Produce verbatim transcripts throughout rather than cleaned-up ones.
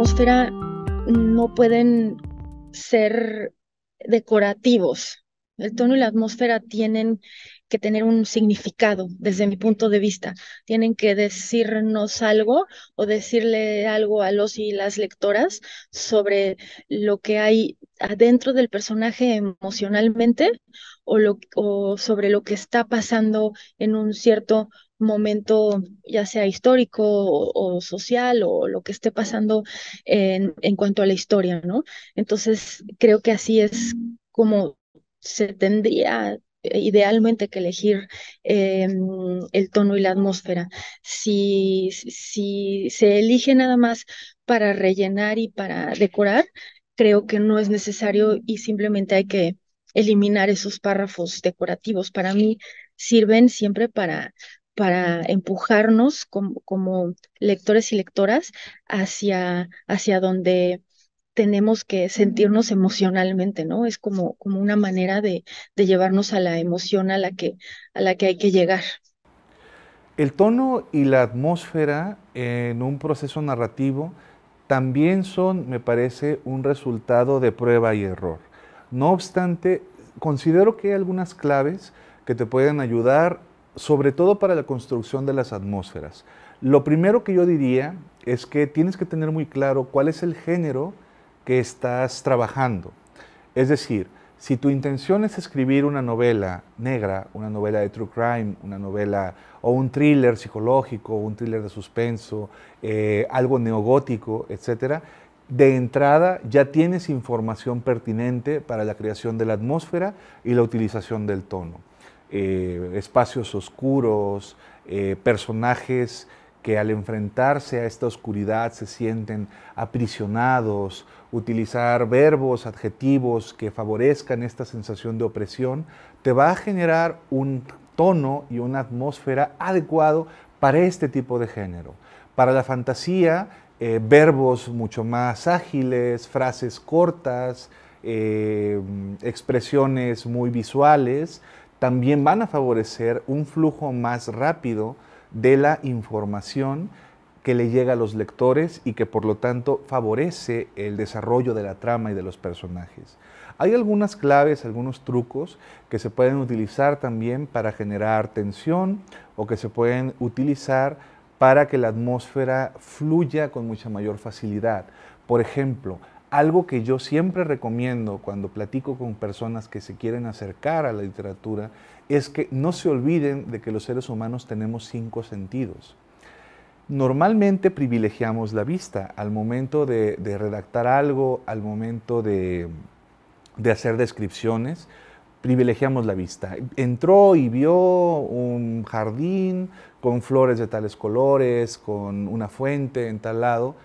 atmósfera no pueden ser decorativos. El tono y la atmósfera tienen que tener un significado, desde mi punto de vista. Tienen que decirnos algo o decirle algo a los y las lectoras sobre lo que hay adentro del personaje emocionalmente o, lo, o sobre lo que está pasando en un cierto momento, ya sea histórico o, o social o lo que esté pasando en, en cuanto a la historia, ¿no? Entonces, creo que así es como se tendría idealmente que elegir eh, el tono y la atmósfera. Si, si se elige nada más para rellenar y para decorar, creo que no es necesario y simplemente hay que eliminar esos párrafos decorativos. Para mí sirven siempre para, para empujarnos como, como lectores y lectoras hacia, hacia donde tenemos que sentirnos emocionalmente, ¿no? Es como, como una manera de, de llevarnos a la emoción a la, que, a la que hay que llegar. El tono y la atmósfera en un proceso narrativo también son, me parece, un resultado de prueba y error. No obstante, considero que hay algunas claves que te pueden ayudar, sobre todo para la construcción de las atmósferas. Lo primero que yo diría es que tienes que tener muy claro cuál es el género que estás trabajando. Es decir, si tu intención es escribir una novela negra, una novela de true crime, una novela o un thriller psicológico, un thriller de suspenso, eh, algo neogótico, etcétera, de entrada ya tienes información pertinente para la creación de la atmósfera y la utilización del tono. Eh, espacios oscuros, eh, personajes que al enfrentarse a esta oscuridad se sienten aprisionados, utilizar verbos, adjetivos que favorezcan esta sensación de opresión, te va a generar un tono y una atmósfera adecuado para este tipo de género. Para la fantasía, eh, verbos mucho más ágiles, frases cortas, eh, expresiones muy visuales, también van a favorecer un flujo más rápido de la información que le llega a los lectores y que por lo tanto favorece el desarrollo de la trama y de los personajes. Hay algunas claves, algunos trucos que se pueden utilizar también para generar tensión o que se pueden utilizar para que la atmósfera fluya con mucha mayor facilidad. Por ejemplo, algo que yo siempre recomiendo cuando platico con personas que se quieren acercar a la literatura es que no se olviden de que los seres humanos tenemos cinco sentidos. Normalmente privilegiamos la vista al momento de, de redactar algo, al momento de, de hacer descripciones, privilegiamos la vista. Entró y vio un jardín con flores de tales colores, con una fuente en tal lado.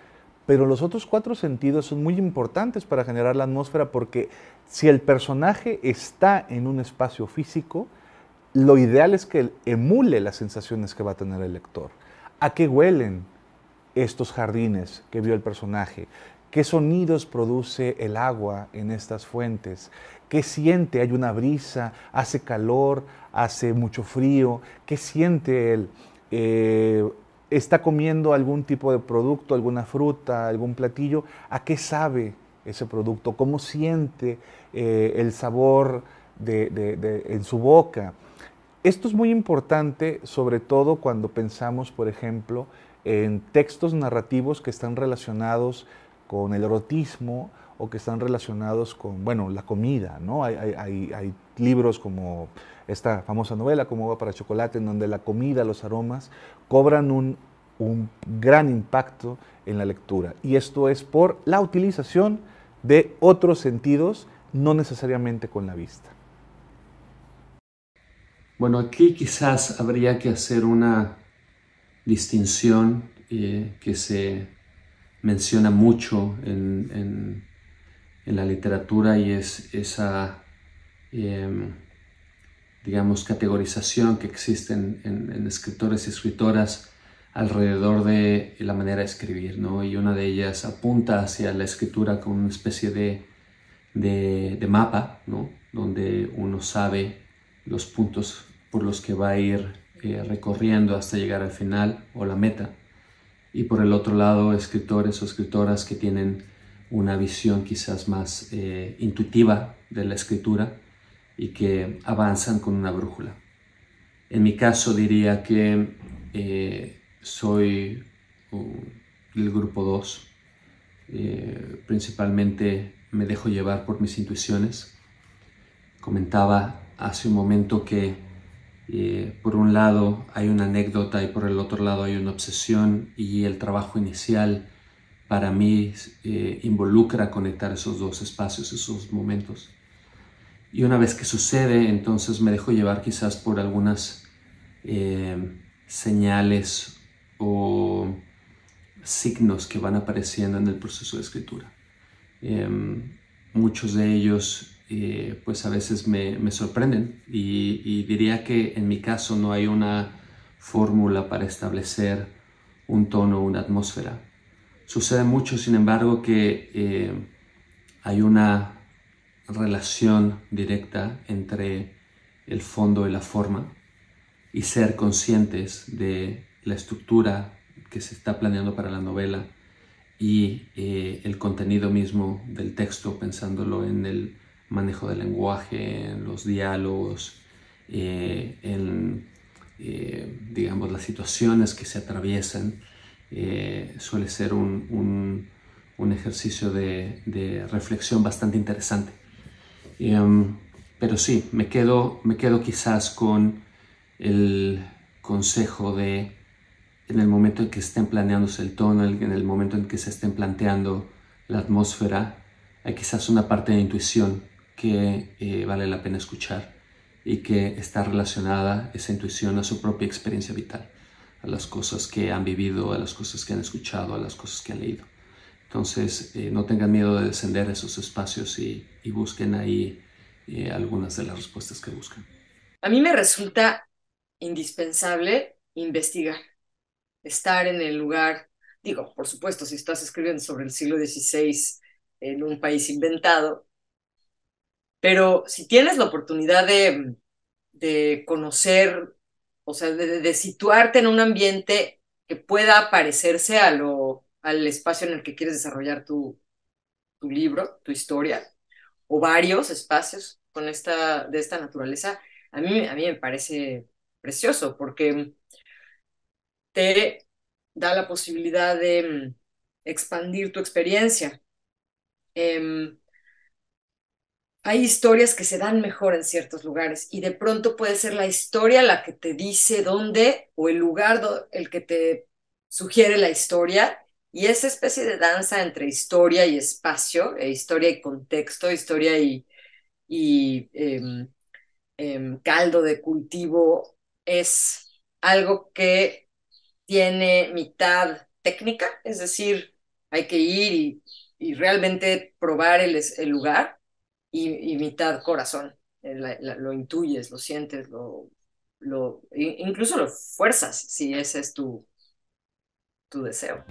Pero los otros cuatro sentidos son muy importantes para generar la atmósfera porque si el personaje está en un espacio físico, lo ideal es que emule las sensaciones que va a tener el lector. ¿A qué huelen estos jardines que vio el personaje? ¿Qué sonidos produce el agua en estas fuentes? ¿Qué siente? ¿Hay una brisa? ¿Hace calor? ¿Hace mucho frío? ¿Qué siente él? Eh, ¿Está comiendo algún tipo de producto, alguna fruta, algún platillo? ¿A qué sabe ese producto? ¿Cómo siente eh, el sabor de, de, de, en su boca? Esto es muy importante, sobre todo cuando pensamos, por ejemplo, en textos narrativos que están relacionados con el erotismo o que están relacionados con, bueno, la comida, ¿no? Hay, hay, hay libros como esta famosa novela, como Agua para Chocolate, en donde la comida, los aromas, cobran un, un gran impacto en la lectura. Y esto es por la utilización de otros sentidos, no necesariamente con la vista. Bueno, aquí quizás habría que hacer una distinción eh, que se menciona mucho en, en, en la literatura y es esa Eh, digamos, categorización que existe en, en, en escritores y escritoras alrededor de la manera de escribir, ¿no? Y una de ellas apunta hacia la escritura con una especie de, de, de mapa, ¿no? Donde uno sabe los puntos por los que va a ir eh, recorriendo hasta llegar al final o la meta. y por el otro lado escritores o escritoras que tienen una visión quizás más eh, intuitiva de la escritura y que avanzan con una brújula. En mi caso diría que eh, soy del grupo dos, eh, principalmente me dejo llevar por mis intuiciones. Comentaba hace un momento que eh, por un lado hay una anécdota y por el otro lado hay una obsesión, y el trabajo inicial para mí eh, involucra conectar esos dos espacios, esos momentos. Y una vez que sucede, entonces me dejo llevar quizás por algunas eh, señales o signos que van apareciendo en el proceso de escritura. Eh, muchos de ellos eh, pues a veces me, me sorprenden, y, y diría que en mi caso no hay una fórmula para establecer un tono o una atmósfera. Sucede mucho, sin embargo, que eh, hay una relación directa entre el fondo y la forma, y ser conscientes de la estructura que se está planeando para la novela y eh, el contenido mismo del texto, pensándolo en el manejo del lenguaje, en los diálogos, eh, en eh, digamos, las situaciones que se atraviesan. Eh, suele ser un, un, un ejercicio de, de reflexión bastante interesante. Um, pero sí, me quedo, me quedo quizás con el consejo de, en el momento en que estén planeándose el tono, en el momento en que se estén planteando la atmósfera, hay quizás una parte de intuición que eh, vale la pena escuchar, y que está relacionada esa intuición a su propia experiencia vital, a las cosas que han vivido, a las cosas que han escuchado, a las cosas que han leído. Entonces, eh, no tengan miedo de descender a esos espacios y, y busquen ahí eh, algunas de las respuestas que buscan. A mí me resulta indispensable investigar, estar en el lugar. Digo, por supuesto, si estás escribiendo sobre el siglo dieciséis en un país inventado, pero si tienes la oportunidad de, de conocer, o sea, de, de situarte en un ambiente que pueda parecerse a lo, al espacio en el que quieres desarrollar tu, tu libro, tu historia, o varios espacios con esta, de esta naturaleza, a mí, a mí me parece precioso, porque te da la posibilidad de expandir tu experiencia. Eh, Hay historias que se dan mejor en ciertos lugares, y de pronto puede ser la historia la que te dice dónde, o el lugar el que te sugiere la historia, y esa especie de danza entre historia y espacio, eh, historia y contexto, historia y, y eh, eh, caldo de cultivo, es algo que tiene mitad técnica, es decir, hay que ir y, y realmente probar el, el lugar, Y, y mitad corazón, la, la, lo intuyes, lo sientes, lo, lo, incluso lo fuerzas, si ese es tu, tu deseo.